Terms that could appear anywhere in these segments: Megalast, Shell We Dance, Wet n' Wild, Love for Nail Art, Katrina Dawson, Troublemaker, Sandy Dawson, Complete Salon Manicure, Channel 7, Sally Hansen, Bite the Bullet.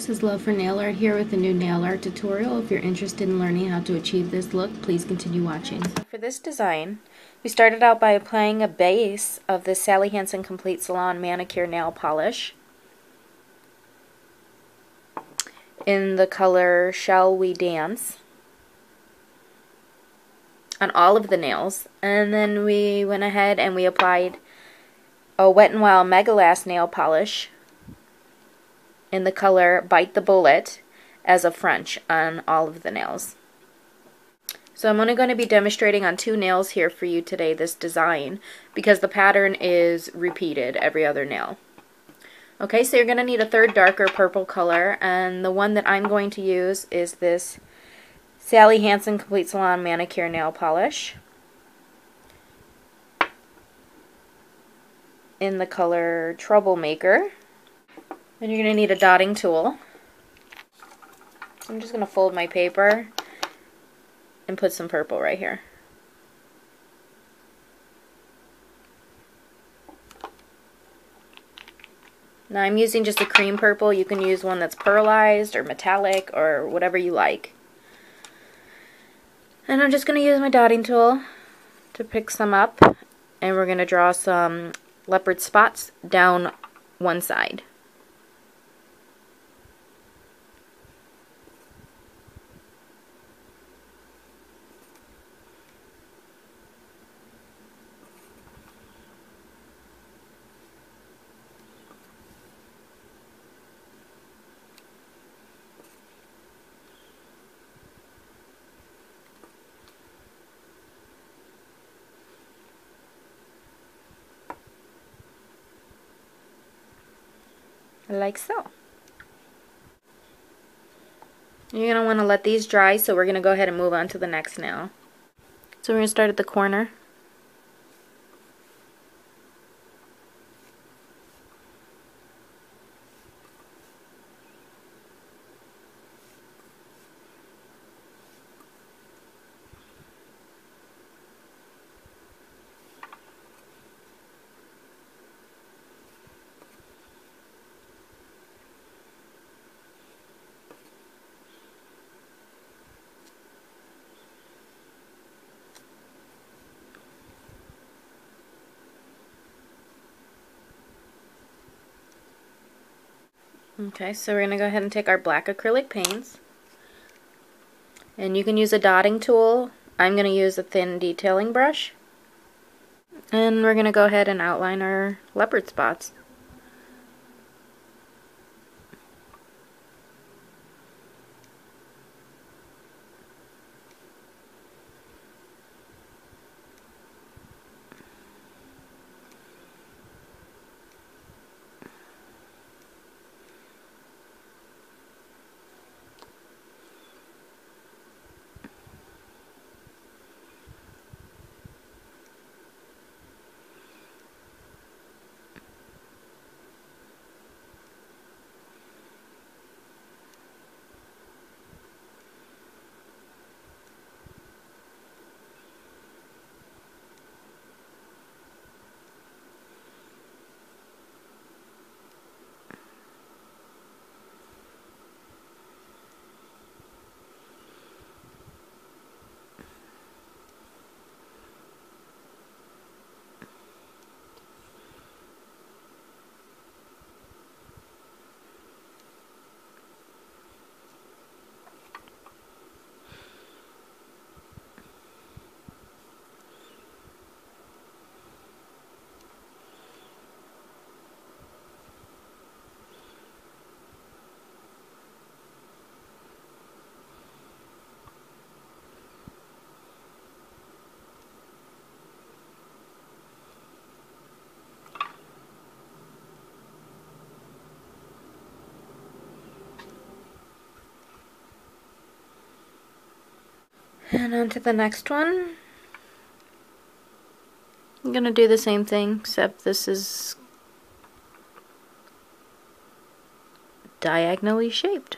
This is Love for Nail Art here with a new nail art tutorial. If you're interested in learning how to achieve this look, please continue watching. For this design, we started out by applying a base of the Sally Hansen Complete Salon Manicure Nail Polish in the color Shell We Dance on all of the nails, and then we went ahead and we applied a Wet n' Wild Megalast nail polish in the color Bite the Bullet as a French on all of the nails. So I'm only going to be demonstrating on two nails here for you today this design, because the pattern is repeated every other nail. Okay, so you're going to need a third darker purple color, and the one that I'm going to use is this Sally Hansen Complete Salon Manicure Nail Polish in the color Troublemaker. Then you're going to need a dotting tool. So I'm just going to fold my paper and put some purple right here. Now I'm using just a cream purple. You can use one that's pearlized or metallic or whatever you like. And I'm just going to use my dotting tool to pick some up, and we're going to draw some leopard spots down one side. Like so. You're going to want to let these dry, so we're going to go ahead and move on to the next nail. So we're going to start at the corner. Okay, so we're going to go ahead and take our black acrylic paints, and you can use a dotting tool. I'm going to use a thin detailing brush, and we're going to go ahead and outline our leopard spots. And on to the next one. I'm going to do the same thing, except this is diagonally shaped.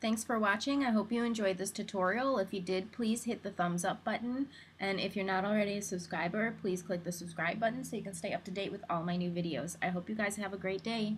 Thanks for watching. I hope you enjoyed this tutorial. If you did, please hit the thumbs up button. And if you're not already a subscriber, please click the subscribe button so you can stay up to date with all my new videos. I hope you guys have a great day.